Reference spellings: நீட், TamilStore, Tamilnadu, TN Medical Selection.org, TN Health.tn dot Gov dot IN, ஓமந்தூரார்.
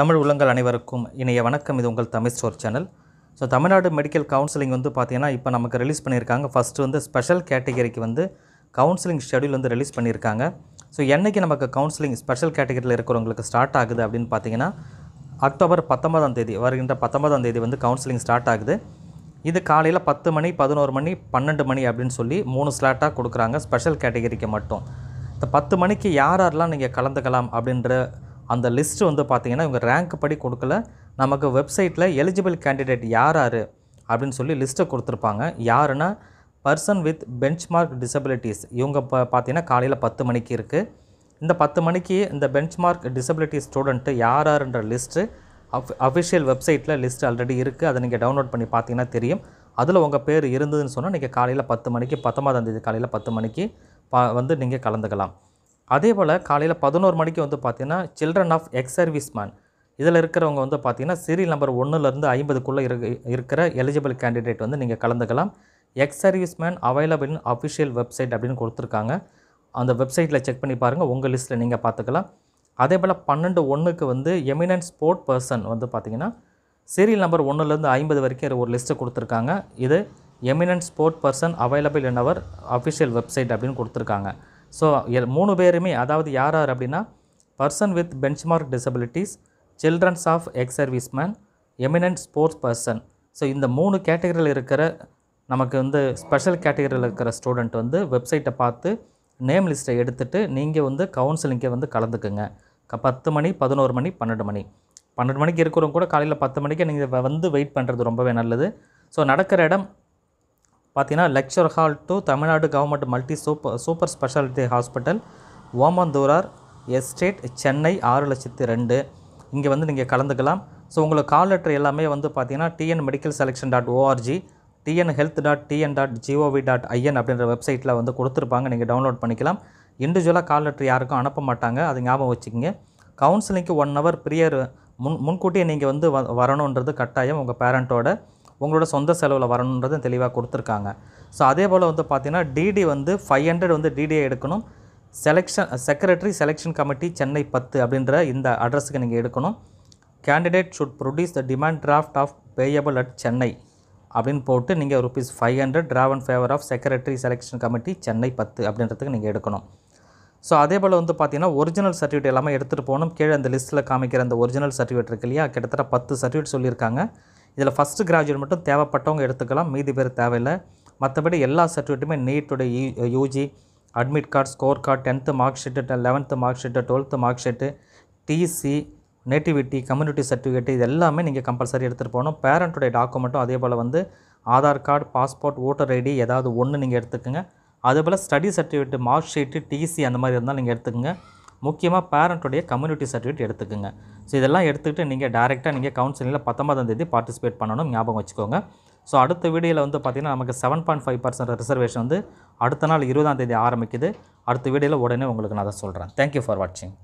தமிழ் உள்ளங்கள் அனைவருக்கும் இனிய வணக்கம். இது உங்கள் Tamil store channel. So Tamil Nadu medical counselling வந்து பார்த்திங்கன்னா இப்போ நமக்கு ரிலீஸ் பண்ணியிருக்காங்க. ஃபஸ்ட்டு வந்து ஸ்பெஷல் கேட்டகரிக்கு வந்து கவுன்சிலிங் ஷெடியூல் வந்து ரிலீஸ் பண்ணியிருக்காங்க. ஸோ என்றைக்கு நமக்கு கவுன்சிலிங் ஸ்பெஷல் கேட்டகரியில் இருக்கிறவங்களுக்கு ஸ்டார்ட் ஆகுது அப்படின்னு பார்த்திங்கன்னா அக்டோபர் 19 வருகின்ற 19 வந்து கவுன்சிலிங் ஸ்டார்ட் ஆகுது. இது காலையில் 10 மணி, 11 மணி, 12 மணி அப்படின்னு சொல்லி 3 ஸ்லாட்டாக கொடுக்குறாங்க ஸ்பெஷல் கேட்டகரிக்கு மட்டும். இந்த 10 மணிக்கு யாரெல்லாம் நீங்கள் கலந்துக்கலாம் அப்படின்ற அந்த லிஸ்ட்டு வந்து பார்த்திங்கன்னா இவங்க ரேங்க் படி கொடுக்கல, நமக்கு வெப்சைட்டில் எலிஜிபிள் கேண்டிடேட் யார் அப்படின்னு சொல்லி லிஸ்ட்டை கொடுத்துருப்பாங்க. யாருன்னா பர்சன் வித் பெஞ்ச்மார்க் டிசபிலிட்டிஸ், இவங்க பார்த்திங்கன்னா காலையில் 10 மணிக்கு இருக்குது. இந்த 10 மணிக்கு இந்த பெஞ்ச்மார்க் டிசபிலிட்டி ஸ்டூடெண்ட்டு யாருன்ற லிஸ்ட்டு அஃபிஷியல் வெப்சைட்டில் லிஸ்ட் ஆல்ரெடி இருக்குது. அதை நீங்கள் டவுன்லோட் பண்ணி பார்த்தீங்கன்னா தெரியும். அதில் உங்கள் பேர் இருந்ததுன்னு சொன்னால் நீங்கள் காலையில் 10 மணிக்கு 19 காலையில் 10 மணிக்கு வந்து நீங்கள் கலந்துக்கலாம். அதே போல் காலையில் 11 மணிக்கு வந்து பார்த்திங்கன்னா children of ex service man, இதில் இருக்கிறவங்க வந்து பார்த்திங்கன்னா சீரியல் நம்பர் 1லேருந்து 50க்குள்ளே இருக்கிற எலிஜிபிள் கேண்டிடேட் வந்து நீங்கள் கலந்துக்கலாம். Ex service man available in official website அப்படின்னு கொடுத்துருக்காங்க. அந்த வெப்சைட்டில் செக் பண்ணி பாருங்கள், உங்கள் லிஸ்ட்டில் நீங்கள் பார்த்துக்கலாம். அதே போல் 12:01 வந்து எமினன்ட் ஸ்போர்ட் பர்சன் வந்து பார்த்திங்கன்னா சீரியல் நம்பர் 1லேருந்து 50 வரைக்கும் ஒரு லிஸ்ட்டு கொடுத்துருக்காங்க. இது eminent sport person available in our official website அப்படின்னு கொடுத்துருக்காங்க. ஸோ 3 பேருமே, அதாவது யார் அப்படின்னா person with benchmark disabilities, children's of ex service man, eminent sports person. So இந்த 3 கேட்டகரியில் இருக்கிற நமக்கு வந்து ஸ்பெஷல் கேட்டகரியில் இருக்கிற ஸ்டூடெண்ட் வந்து வெப்சைட்டை பார்த்து நேம் லிஸ்ட்டை எடுத்துகிட்டு நீங்கள் வந்து கவுன்சிலிங்கை வந்து கலந்துக்குங்க. 10 மணி, 11 மணி, 12 மணி. 12 மணிக்கு இருக்கிறவங்க கூட காலையில் 10 மணிக்கு நீங்கள் வந்து வெயிட் பண்ணுறது ரொம்பவே நல்லது. ஸோ நடக்கிற இடம் பார்த்திங்கன்னா lecture hall 2 Tamil Nadu government multi super speciality hospital, ஓமந்தூரார் estate, Chennai 6002. இங்கே வந்து நீங்கள் கலந்துக்கலாம். ஸோ உங்களுக்கு கால் லெட்டர் எல்லாமே வந்து பார்த்திங்கன்னா TN Medical Selection.org, TN Health.tn dot Gov dot IN அப்படின்ற வெப்சைட்டில் வந்து கொடுத்துருப்பாங்க. நீங்கள் டவுன்லோட் பண்ணிக்கலாம். இண்டிவிஜுவலாக கால் லெட்டர் யாருக்கும் அனுப்ப மாட்டாங்க, அது ஞாபகம் வச்சுக்கோங்க. கவுன்சிலிங்க்கு 1 hour ப்ரியர் முன்கூட்டியே நீங்கள் வந்து வரணுன்றது கட்டாயம். உங்கள் பேரண்ட்டோட உங்களோட சொந்த செலவில் வரணுன்றது தெளிவாக கொடுத்துருக்காங்க. ஸோ அதே போல் வந்து பார்த்திங்கன்னா டிடி வந்து 500 வந்து டிடியை எடுக்கணும். செக்ரட்டரி செலெக்ஷன் கமிட்டி சென்னை 10 அப்படின்ற இந்த அட்ரஸுக்கு நீங்கள் எடுக்கணும். Candidate should produce the demand draft of payable at Chennai அப்படின்னு போட்டு நீங்கள் ₹500 draw and favour of secretary selection committee Chennai 10 அப்படின்றதுக்கு நீங்கள் எடுக்கணும். ஸோ அதே போல் வந்து பார்த்திங்கன்னா ஒரிஜினல் சர்டிஃபிகேட் எல்லாமே எடுத்துகிட்டு போகணும். கீழே அந்த லிஸ்ட்டில் காமிக்கிற அந்த ஒரிஜினல் சர்டிஃபிகேட் இருக்கு இல்லையா, கிட்டத்தட்ட 10 சர்டிஃபிகேட் சொல்லியிருக்காங்க. இதில் ஃபஸ்ட்டு கிராஜுவேட் மட்டும் தேவைப்பட்டவங்க எடுத்துக்கலாம், மீதி பேர் தேவையில்லை. மற்றபடி எல்லா சர்டிஃபிகேட்டுமே நீட்டோட UG admit card, score card, 10th mark sheet, 11th mark sheet, 12th mark sheet, TC, nativity, community certificate, இது எல்லாமே நீங்கள் கம்பல்சரி எடுத்துகிட்டு போகணும். பேரண்ட்டுடைய டாக்குமெண்ட்டும் அதே போல் வந்து Aadhaar card, passport, voter ID ஏதாவது ஒன்று நீங்கள் எடுத்துக்கோங்க. அதேபோல் study certificate, mark sheet, TC அந்த மாதிரி இருந்தால் நீங்கள் எடுத்துக்கோங்க. முக்கியமாக பேரண்ட்டுடைய கம்யூனிட்டி சர்டிஃபிகேட் எடுத்துக்கோங்க. ஸோ இதெல்லாம் எடுத்துக்கிட்டு நீங்கள் டேரெக்டாக நீங்கள் கவுன்சிலிங்கில் 19 பார்ட்டிசிபேட் பண்ணணும், ஞாபகம் வச்சுக்கோங்க. ஸோ அடுத்த வீடியோவில் வந்து பார்த்திங்கன்னா நமக்கு 7.5% ரிசர்வேஷன் வந்து அடுத்த நாள் 20 ஆரம்பிக்குது. அடுத்த வீடியோவில் உடனே உங்களுக்கு நான் அதை சொல்கிறேன். தேங்க்யூ ஃபார் வாட்சிங்.